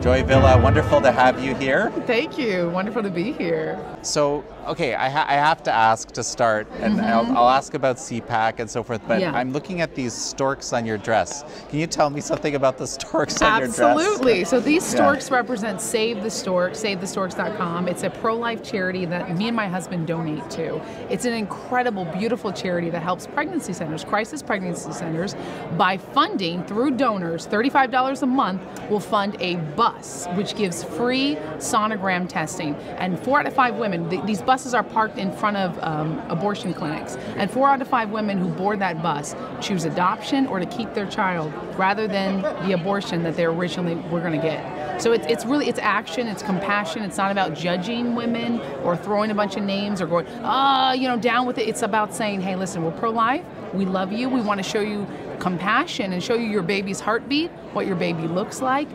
Joy Villa, wonderful to have you here. Thank you. Wonderful to be here. So, okay, I have to ask to start, and I'll ask about CPAC and so forth, but I'm looking at these storks on your dress. Can you tell me something about the storks on your dress? Absolutely. So these storks represent Save the Storks, SaveTheStorks.com. It's a pro-life charity that me and my husband donate to. It's an incredible, beautiful charity that helps pregnancy centers, crisis pregnancy centers, by funding through donors, $35 a month will fund a bus, which gives free sonogram testing. And 4 out of 5 women, these buses are parked in front of abortion clinics, and 4 out of 5 women who board that bus choose adoption or to keep their child rather than the abortion that they originally were going to get. So it's really, it's action, it's compassion, it's not about judging women or throwing a bunch of names or going, you know, down with it. It's about saying, hey, listen, we're pro-life, we love you, we want to show you compassion and show you your baby's heartbeat, what your baby looks like.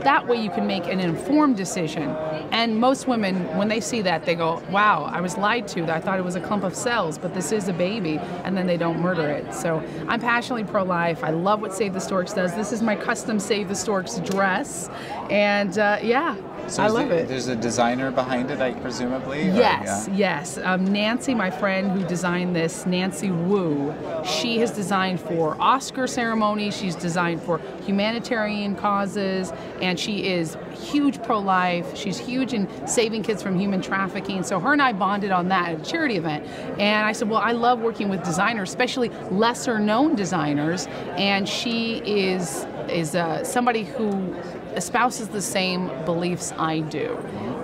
That way you can make an informed decision. And most women, when they see that, they go, wow, I was lied to. I thought it was a clump of cells, but this is a baby. And then they don't murder it. So I'm passionately pro-life. I love what Save the Storks does. This is my custom Save the Storks dress. And yeah. So I love it. There's a designer behind it, presumably? Yes, yes. Nancy, my friend who designed this, Nancy Vuu, she has designed for Oscar ceremonies, she's designed for humanitarian causes, and she is huge pro-life. She's huge in saving kids from human trafficking. So her and I bonded on that at a charity event. And I said, well, I love working with designers, especially lesser-known designers, and she is somebody who espouses the same beliefs I do.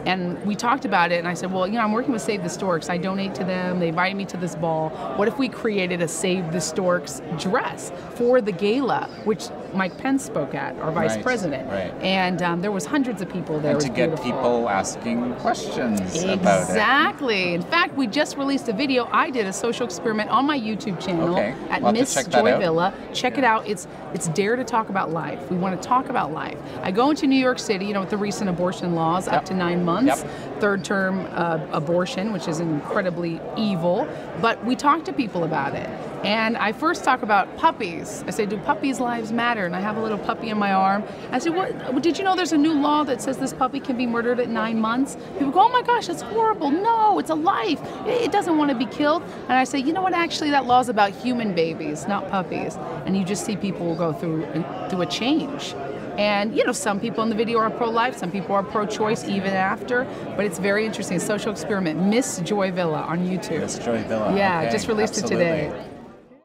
And we talked about it, and I said, well, you know, I'm working with Save the Storks. I donate to them. They invited me to this ball. What if we created a Save the Storks dress for the gala, which Mike Pence spoke at, our vice president. Right. And there was hundreds of people there. And to get people asking questions about it. Exactly. In fact, we just released a video. I did a social experiment on my YouTube channel at Miss Joy Villa. Check it out. It's Dare to Talk About Life. We want to talk about life. I go into New York City, you know, with the recent abortion laws, up to 9 months, third-term abortion, which is incredibly evil. But we talk to people about it. And I first talk about puppies. I say, do puppies' lives matter? And I have a little puppy in my arm. I say, what, did you know there's a new law that says this puppy can be murdered at 9 months? People go, oh my gosh, that's horrible. No, it's a life. It doesn't want to be killed. And I say, you know what, actually that law's about human babies, not puppies. And you just see people go through a change. And, you know, some people in the video are pro-life, some people are pro-choice even after, but it's very interesting. Social experiment, Miss Joy Villa on YouTube. Miss Joy Villa. Yeah, just released it today.